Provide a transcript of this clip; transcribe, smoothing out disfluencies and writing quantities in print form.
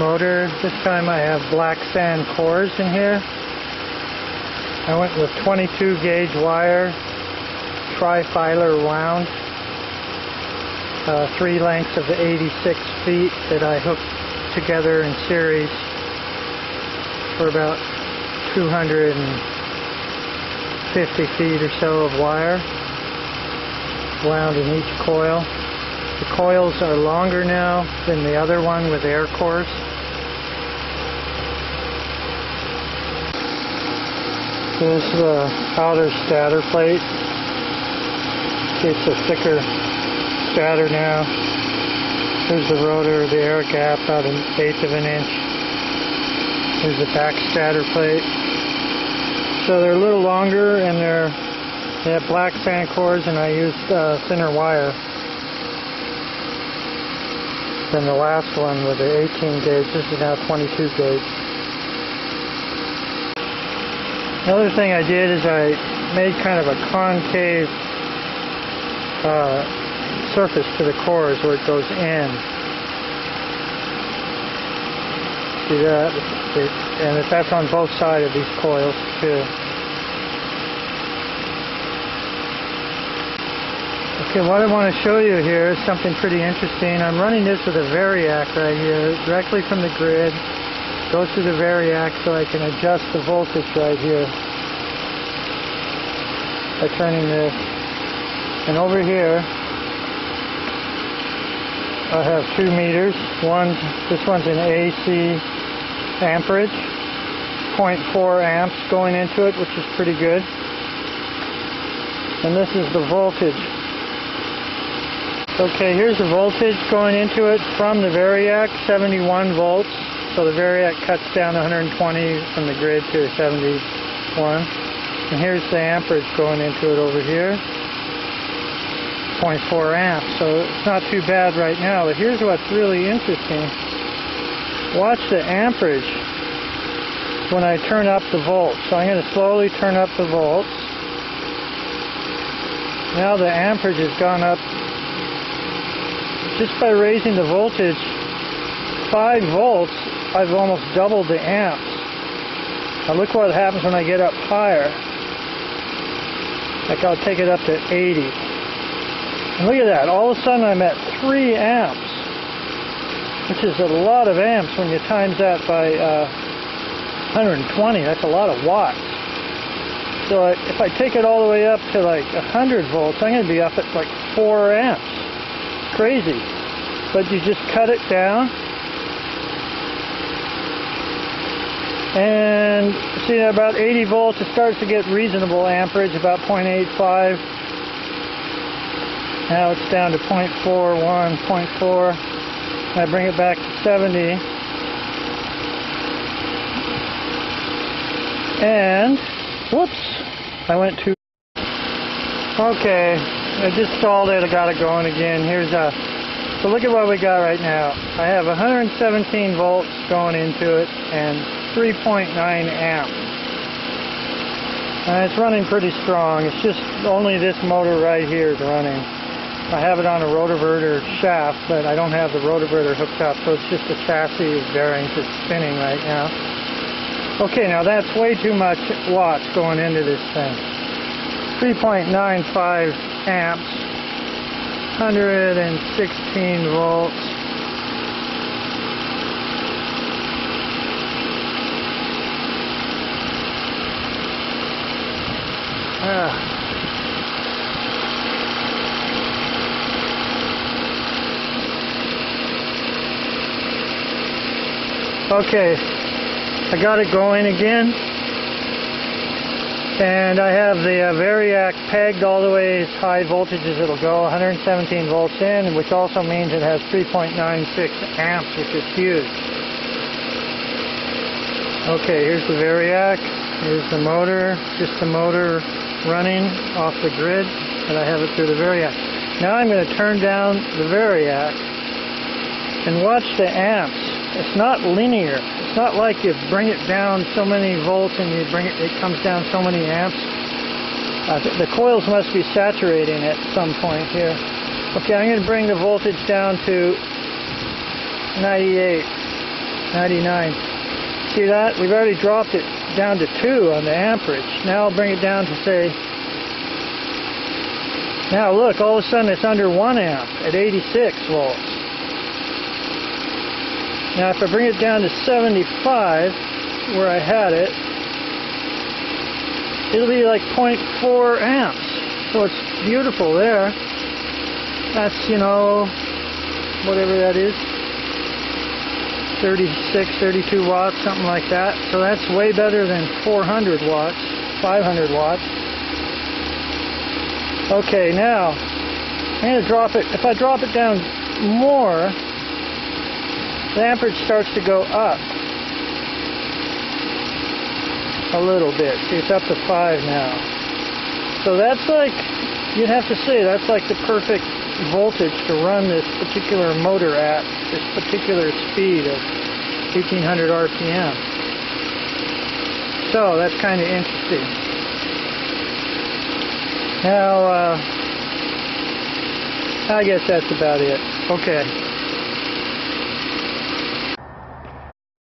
motor. This time I have black sand cores in here. I went with 22 gauge wire, tri-filer wound, 3 lengths of 86 feet that I hooked together in series for about 250 feet or so of wire wound in each coil. The coils are longer now than the other one with air cores. Here's the outer stator plate. It's a thicker stator now. Here's the rotor, the air gap, about 1/8 of an inch. Here's the back stator plate. So they're a little longer, and they have black sand cores, and I used thinner wire than the last one with the 18 gauge. This is now 22 gauge. Another thing I did is I made kind of a concave surface to the cores where it goes in. See that? And that's on both sides of these coils too. Okay, what I want to show you here is something pretty interesting. I'm running this with a variac right here, directly from the grid. Goes through the variac so I can adjust the voltage right here by turning this. And over here, I have 2 meters. This one's an AC amperage, 0.4 amps going into it, which is pretty good. And this is the voltage. Okay, here's the voltage going into it from the variac, 71 volts. So the variac cuts down 120 from the grid to 71. And here's the amperage going into it over here, 0.4 amps. So it's not too bad right now. But here's what's really interesting. Watch the amperage when I turn up the volts. So I'm going to slowly turn up the volts. Now the amperage has gone up just by raising the voltage 5 volts. I've almost doubled the amps. Now look what happens when I get up higher. Like I'll take it up to 80. And look at that. All of a sudden I'm at 3 amps, which is a lot of amps when you times that by 120. That's a lot of watts. So if I take it all the way up to like 100 volts, I'm going to be up at like 4 amps. Crazy. But you just cut it down. And see, at about 80 volts, it starts to get reasonable amperage, about 0.85. Now it's down to 0.41, 0.4. I bring it back to 70. And, whoops, I went too. Okay, I just stalled it, I got it going again. So look at what we got right now. I have 117 volts going into it, and 3.9 amps. And it's running pretty strong. It's just only this motor right here is running. I have it on a rotoverter shaft, but I don't have the rotoverter hooked up, so it's just the chassis bearings that's spinning right now. Okay, now that's way too much watts going into this thing. 3.95 amps, 116 volts. Okay, I got it going again, and I have the variac pegged all the way as high voltages it'll go, 117 volts in, which also means it has 3.96 amps, which is huge. Okay, here's the variac, here's the motor, just the motor running off the grid, and I have it through the variac. Now I'm going to turn down the variac and watch the amps. It's not linear. It's not like you bring it down so many volts and it comes down so many amps. The coils must be saturating at some point here. Okay, I'm going to bring the voltage down to 98. 99. See that? We've already dropped it down to 2 on the amperage. Now I'll bring it down to, say, now look, all of a sudden it's under 1 amp at 86 volts. Now if I bring it down to 75, where I had it, it'll be like 0.4 amps. So it's beautiful there. That's, you know, whatever that is, 36, 32 watts, something like that. So that's way better than 400 watts, 500 watts. Okay, now, I'm going to drop it. If I drop it down more, the amperage starts to go up a little bit. See, it's up to 5 now. So that's like, you'd have to say, that's like the perfect voltage to run this particular motor at this particular speed of 1800 RPM. So that's kind of interesting. Now, I guess that's about it. Okay.